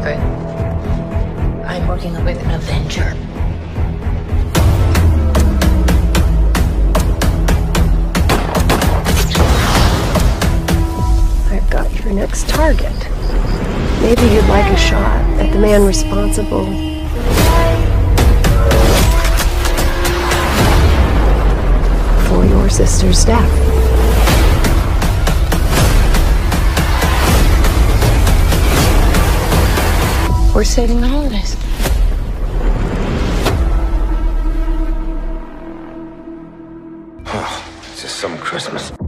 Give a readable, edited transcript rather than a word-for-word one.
secret. I'm working with an Avenger. I've got your next target. Maybe you'd like a shot at the man responsible. For your sister's death. We're saving the holidays. It's just some Christmas.